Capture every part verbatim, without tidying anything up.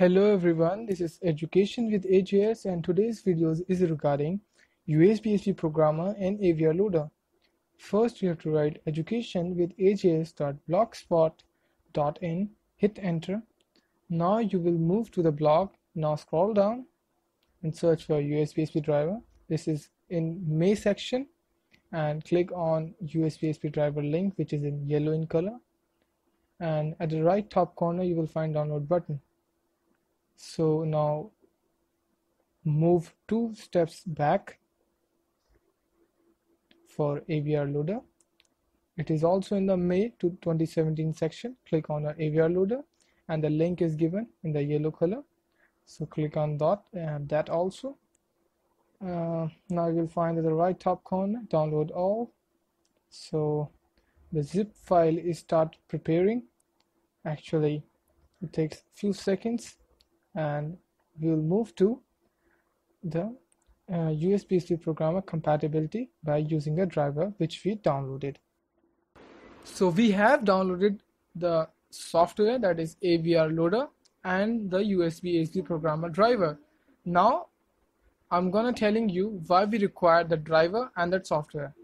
Hello everyone, this is Education with A J S and today's video is regarding U S Basp Programmer and A V R Loader. First, you have to write education with A J S dot blogspot dot in, hit enter. Now you will move to the blog. Now scroll down and search for U S Basp driver. This is in May section and click on U S Basp driver link, which is in yellow in color. And at the right top corner, you will find download button. So now move two steps back for A V R Loader. It is also in the May twenty seventeen section. Click on our A V R Loader and the link is given in the yellow color. So click on that and that also. Uh, now you will find at the right top corner, download all. So the zip file is start preparing. Actually, it takes a few seconds and we'll move to the uh, U S Basp Programmer compatibility by using a driver which we downloaded. So we have downloaded the software, that is A V R Loader and the U S Basp Programmer driver. Now I'm gonna telling you why we require the driver and that software.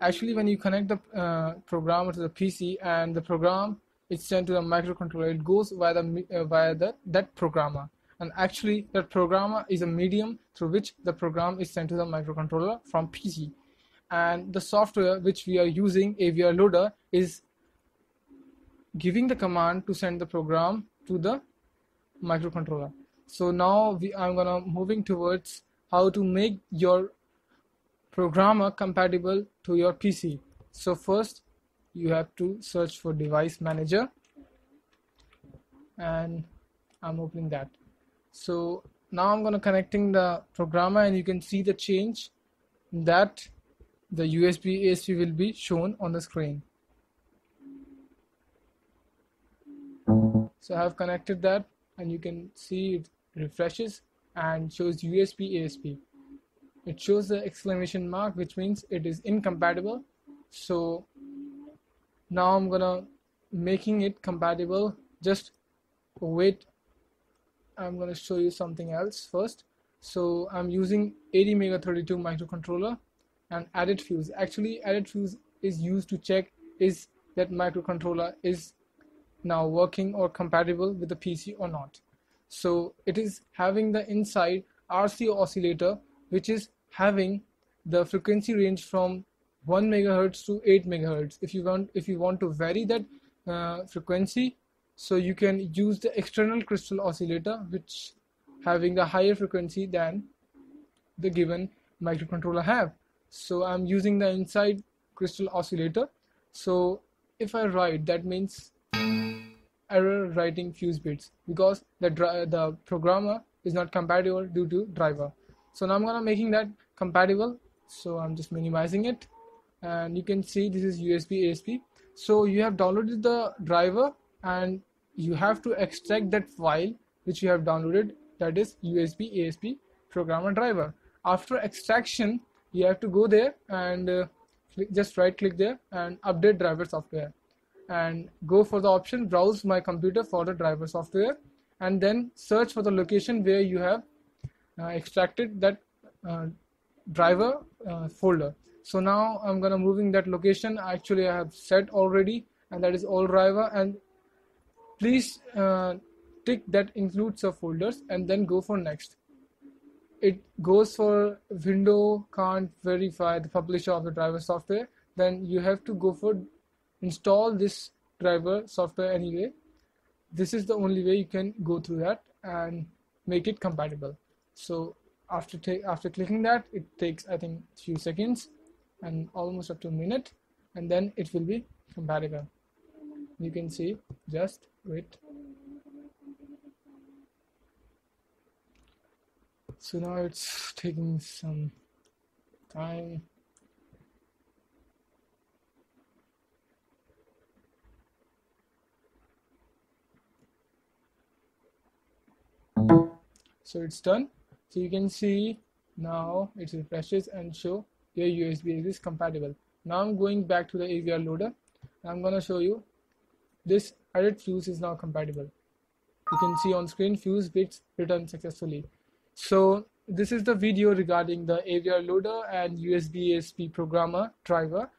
Actually, when you connect the uh, programmer to the P C and the program it's sent to the microcontroller, it goes via the uh, via the that programmer, and actually that programmer is a medium through which the program is sent to the microcontroller from P C. And the software which we are using, A V R Loader, is giving the command to send the program to the microcontroller. So now we, I'm gonna moving towards how to make your programmer compatible to your P C. So first, you have to search for device manager and I'm opening that. So now I'm gonna connecting the programmer and you can see the change that the U S Basp will be shown on the screen. So I have connected that and you can see it refreshes and shows U S Basp. It shows the exclamation mark, which means it is incompatible. So now I'm gonna making it compatible. Just wait, I'm gonna show you something else first. So I'm using A T mega thirty-two microcontroller and added fuse. Actually, added fuse is used to check is that microcontroller is now working or compatible with the P C or not. So it is having the inside R C oscillator, which is having the frequency range from one megahertz to eight megahertz. If you want, if you want to vary that uh, frequency, so you can use the external crystal oscillator, which having the higher frequency than the given microcontroller have. So I'm using the inside crystal oscillator. So if I write, that means error writing fuse bits, because the the programmer is not compatible due to driver. So now I'm gonna making that compatible. So I'm just minimizing it. And you can see this is U S Basp. So you have downloaded the driver and you have to extract that file which you have downloaded, that is U S Basp Programmer driver. After extraction, you have to go there and uh, just right click there and update driver software and go for the option browse my computer for the driver software, and then search for the location where you have uh, extracted that uh, driver uh, folder. So now I'm gonna moving that location. Actually, I have set already, and that is all driver. And please uh, tick that includes the folders and then go for next. It goes for window can't verify the publisher of the driver software. Then you have to go for install this driver software anyway. This is the only way you can go through that and make it compatible. So after after clicking that, it takes I think few seconds and almost up to a minute, and then it will be compatible. You can see, just wait. So now it's taking some time. So it's done. So you can see now it refreshes and show your U S Basp is compatible. Now I'm going back to the A V R Loader. I'm gonna show you this added fuse is now compatible. You can see on screen, fuse bits returned successfully. So this is the video regarding the A V R Loader and U S B A S P programmer driver.